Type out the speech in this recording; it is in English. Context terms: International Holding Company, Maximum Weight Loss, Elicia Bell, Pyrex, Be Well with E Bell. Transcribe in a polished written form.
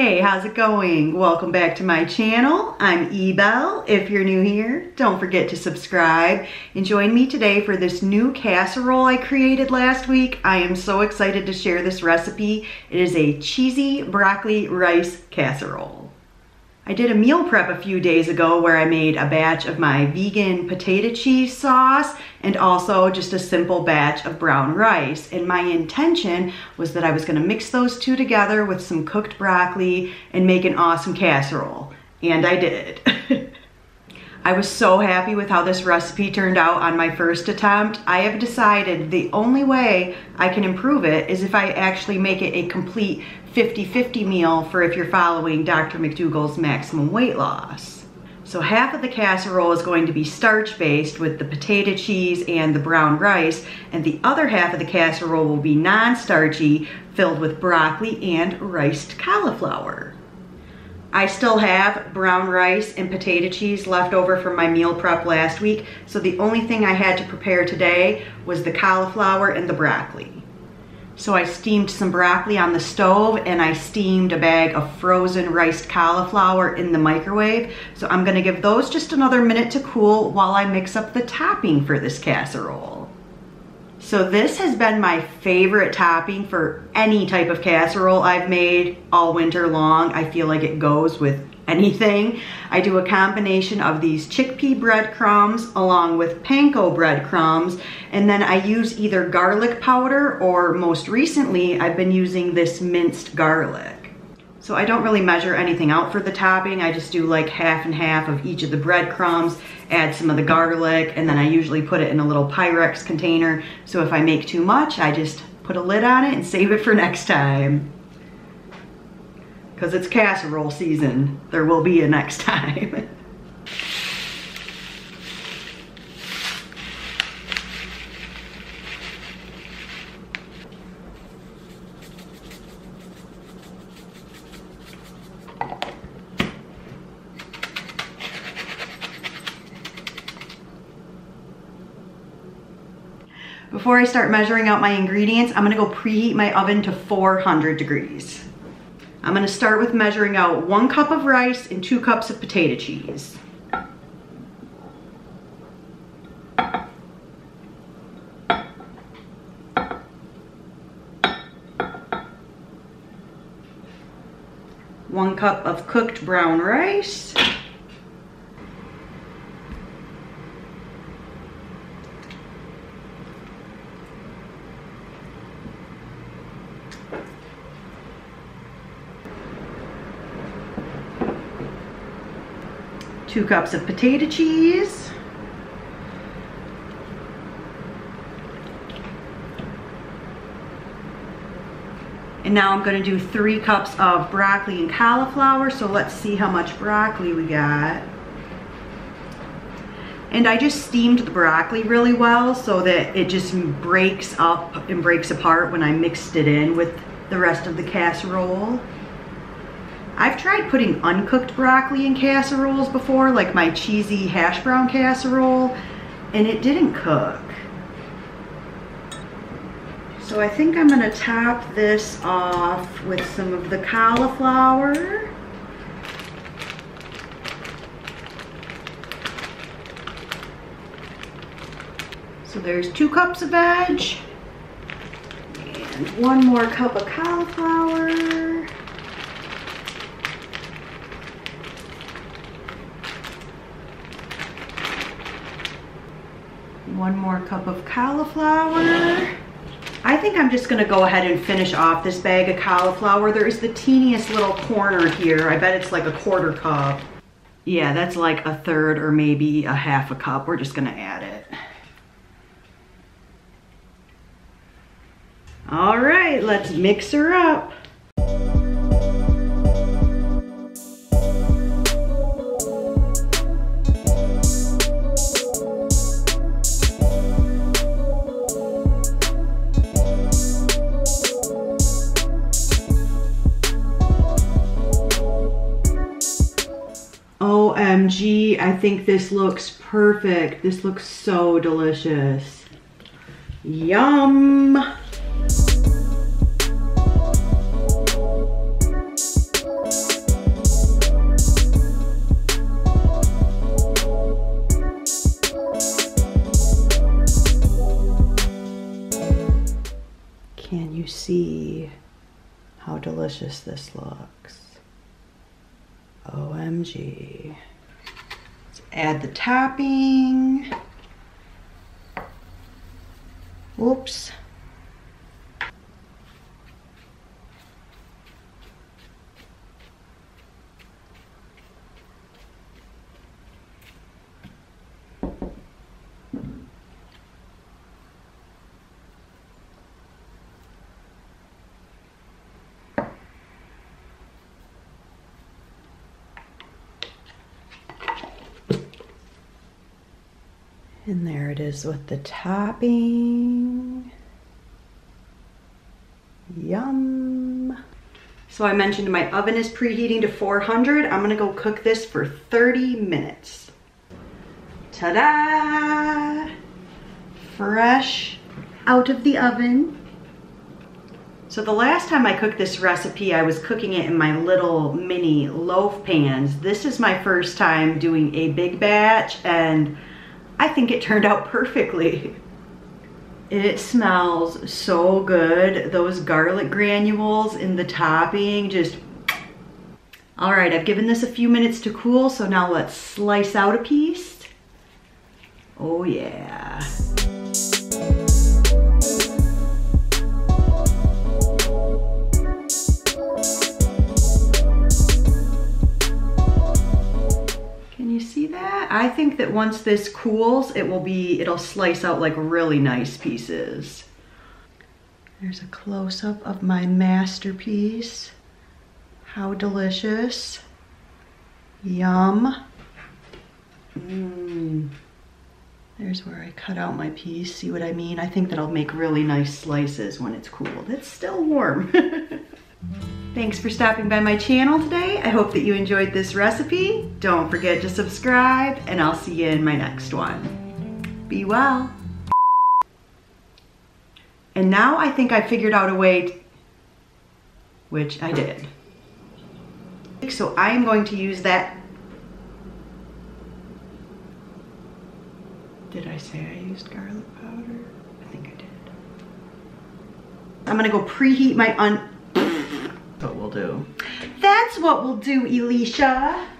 Hey, how's it going? Welcome back to my channel. I'm E Bell. If you're new here, don't forget to subscribe and join me today for this new casserole I created last week. I am so excited to share this recipe. It is a cheesy broccoli rice casserole. I did a meal prep a few days ago where I made a batch of my vegan potato cheese sauce and also just a simple batch of brown rice. And my intention was that I was gonna mix those two together with some cooked broccoli and make an awesome casserole. And I did. I was so happy with how this recipe turned out on my first attempt. I have decided the only way I can improve it is if I actually make it a complete 50-50 meal for if you're following Dr. McDougall's Maximum Weight Loss. So half of the casserole is going to be starch-based with the potato cheese and the brown rice, and the other half of the casserole will be non-starchy, filled with broccoli and riced cauliflower. I still have brown rice and potato cheese left over from my meal prep last week, so the only thing I had to prepare today was the cauliflower and the broccoli. So I steamed some broccoli on the stove and I steamed a bag of frozen riced cauliflower in the microwave. So I'm gonna give those just another minute to cool while I mix up the topping for this casserole. So this has been my favorite topping for any type of casserole I've made all winter long. I feel like it goes with anything. I do a combination of these chickpea breadcrumbs along with panko breadcrumbs, and then I use either garlic powder or most recently I've been using this minced garlic. So I don't really measure anything out for the topping. I just do like half and half of each of the breadcrumbs, add some of the garlic, and then I usually put it in a little Pyrex container. So if I make too much, I just put a lid on it and save it for next time. Because it's casserole season. There will be a next time. Before I start measuring out my ingredients, I'm gonna go preheat my oven to 400 degrees. I'm gonna start with measuring out 1 cup of rice and 2 cups of potato cheese. One cup of cooked brown rice. 2 cups of potato cheese, 1 cup going to do 3 cups of broccoli and cauliflower. So let's see how much broccoli we got. And I just steamed the broccoli really well so that it just breaks up and breaks apart when I mixed it in with the rest of the casserole. I've tried putting uncooked broccoli in casseroles before, like my cheesy hash brown casserole, and it didn't cook. So I think I'm gonna top this off with some of the cauliflower. So there's 2 cups of veg, and 1 more cup of cauliflower. One more cup of cauliflower. I think I'm just gonna go ahead and finish off this bag of cauliflower. There is the teeniest little corner here. I bet it's like a 1/4 cup. Yeah, that's like 1/3 or maybe a 1/2 cup. We're just gonna add it. All right, let's mix her up. OMG, I think this looks perfect. This looks so delicious. Yum. how delicious this looks. OMG. Let's add the topping. Whoops. And there it is with the topping. Yum. So I mentioned my oven is preheating to 400. I'm gonna go cook this for 30 minutes. Ta-da! Fresh out of the oven. So the last time I cooked this recipe, I was cooking it in my little mini loaf pans. This is my first time doing a big batch, and I think it turned out perfectly. It smells so good. Those garlic granules in the topping just... All right, I've given this a few minutes to cool, so now let's slice out a piece. Oh yeah. I think that once this cools, it'll slice out like really nice pieces. There's a close-up of my masterpiece. How delicious. Yum. Mm. There's where I cut out my piece, see what I mean? I think that'll make really nice slices when it's cooled. It's still warm. Thanks for stopping by my channel today. I hope that you enjoyed this recipe. Don't forget to subscribe, and I'll see you in my next one. Be well. And now I think I figured out a way, which I did. So I am going to use that. Did I say I used garlic powder? I think I did. I'm gonna go preheat my That's what we'll do, Elisha.